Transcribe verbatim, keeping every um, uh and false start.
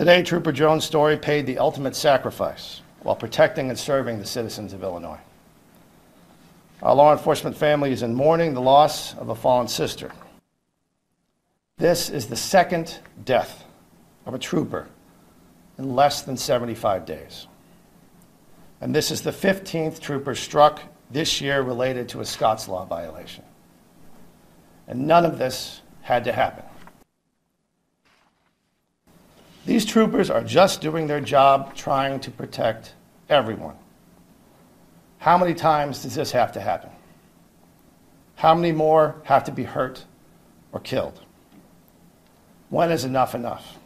Today, Trooper Jones-Story paid the ultimate sacrifice while protecting and serving the citizens of Illinois. Our law enforcement family is in mourning the loss of a fallen sister. This is the second death of a trooper in less than seventy-five days. And this is the fifteenth trooper struck this year related to a Scots law violation. And none of this had to happen. These troopers are just doing their job, trying to protect everyone. How many times does this have to happen? How many more have to be hurt or killed? When is enough enough?